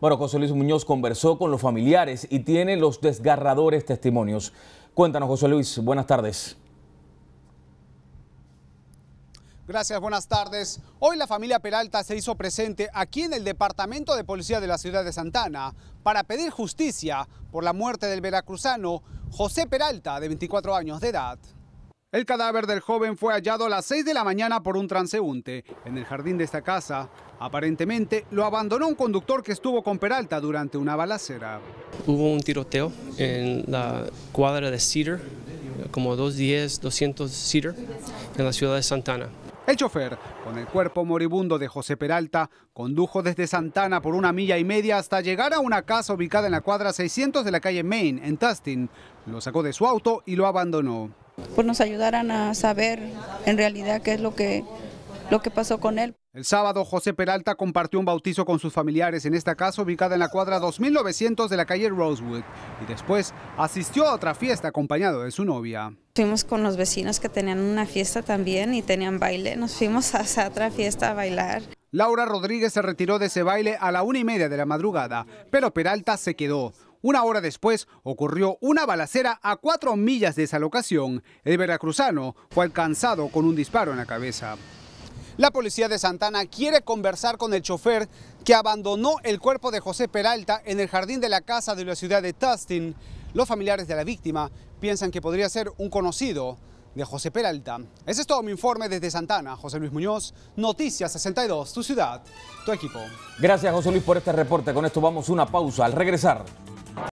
Bueno, José Luis Muñoz conversó con los familiares y tiene los desgarradores testimonios. Cuéntanos, José Luis, buenas tardes. Gracias, buenas tardes. Hoy la familia Peralta se hizo presente aquí en el Departamento de Policía de la ciudad de Santana para pedir justicia por la muerte del veracruzano José Peralta, de 24 años de edad. El cadáver del joven fue hallado a las 6 de la mañana por un transeúnte en el jardín de esta casa. Aparentemente lo abandonó un conductor que estuvo con Peralta durante una balacera. Hubo un tiroteo en la cuadra de Cedar, como 210, 200 Cedar, en la ciudad de Santana. El chofer, con el cuerpo moribundo de José Peralta, condujo desde Santana por 1,5 millas hasta llegar a una casa ubicada en la cuadra 600 de la calle Main, en Tustin. Lo sacó de su auto y lo abandonó. Pues nos ayudaran a saber en realidad qué es lo que pasó con él. El sábado, José Peralta compartió un bautizo con sus familiares en esta casa ubicada en la cuadra 2900 de la calle Rosewood, y después asistió a otra fiesta acompañado de su novia. Fuimos con los vecinos que tenían una fiesta también y tenían baile, nos fuimos hacia otra fiesta a bailar. Laura Rodríguez se retiró de ese baile a la 1:30 de la madrugada, pero Peralta se quedó. Una hora después ocurrió una balacera a 4 millas de esa locación. El veracruzano fue alcanzado con un disparo en la cabeza. La policía de Santana quiere conversar con el chofer que abandonó el cuerpo de José Peralta en el jardín de la casa de la ciudad de Tustin. Los familiares de la víctima piensan que podría ser un conocido de José Peralta. Ese es todo mi informe desde Santana. José Luis Muñoz, Noticias 62, tu ciudad, tu equipo. Gracias, José Luis, por este reporte. Con esto vamos a una pausa. Al regresar...